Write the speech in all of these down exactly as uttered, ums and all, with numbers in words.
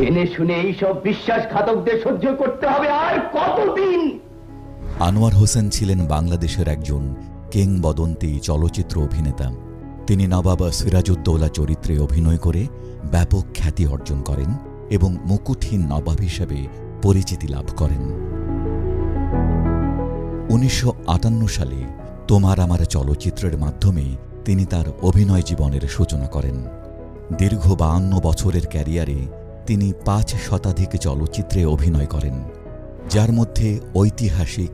জেনে শুনে এই সব বিশ্বাসঘাতকদের সহ্য করতে হবে আর কতদিন? আনোয়ার হোসেন ছিলেন বাংলাদেশের একজন কিংবদন্তী চলচ্চিত্র অভিনেতা। তিনি নবাব সিরাজউদ্দৌলা চরিত্রে অভিনয় করে ব্যাপক খ্যাতি অর্জন করেন এবং মুকুটহীন নবাব হিসেবে পরিচিতি লাভ করেন। উনিশশো আটান্ন সালে তোমার আমার চলচ্চিত্রের মাধ্যমে তিনি তার অভিনয় জীবনের সূচনা করেন। দীর্ঘ বাহান্ন বছরের ক্যারিয়ারে তিনি পাঁচ শতাধিক চলচ্চিত্রে অভিনয় করেন, যার মধ্যে ঐতিহাসিক,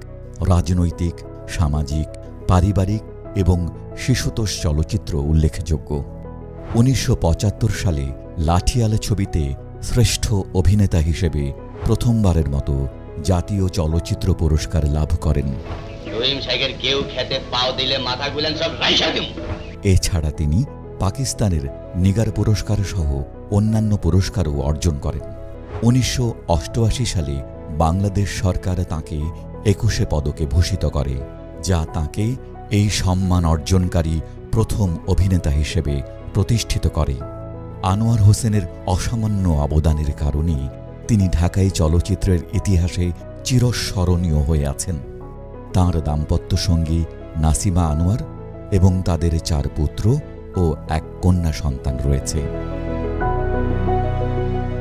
রাজনৈতিক, সামাজিক, পারিবারিক এবং শিশুতোষ চলচ্চিত্র উল্লেখযোগ্য। উনিশশো পঁচাত্তর সালে লাঠিয়াল ছবিতে শ্রেষ্ঠ অভিনেতা হিসেবে প্রথমবারের মতো জাতীয় চলচ্চিত্র পুরস্কার লাভ করেন। এছাড়া তিনি পাকিস্তানের নিগার পুরস্কার সহ অন্যান্য পুরস্কারও অর্জন করেন। উনিশশো অষ্টআশি সালে বাংলাদেশ সরকার তাঁকে একুশে পদকে ভূষিত করে, যা তাঁকে এই সম্মান অর্জনকারী প্রথম অভিনেতা হিসেবে প্রতিষ্ঠিত করে। আনোয়ার হোসেনের অসামান্য অবদানের কারণেই তিনি ঢাকাই চলচ্চিত্রের ইতিহাসে চিরস্মরণীয় হয়ে আছেন। তাঁর দাম্পত্য সঙ্গী নাসিমা আনোয়ার এবং তাদের চার পুত্র ও এক কন্যা সন্তান রয়েছে।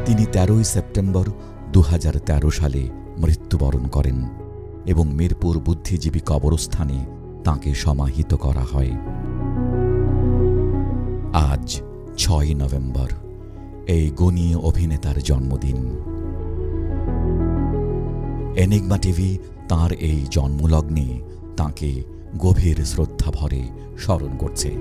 তিনি তেরোই সেপ্টেম্বর দু হাজার তেরো সালে মৃত্যুবরণ করেন এবং মিরপুর বুদ্ধিজীবী কবরস্থানে তাঁকে সমাহিত করা হয়। আজ ছয় নভেম্বর এই গুণী অভিনেতার জন্মদিন। এনিগমা টিভি তাঁর এই জন্মলগ্নে তাঁকে গভীর শ্রদ্ধাভরে স্মরণ করছে।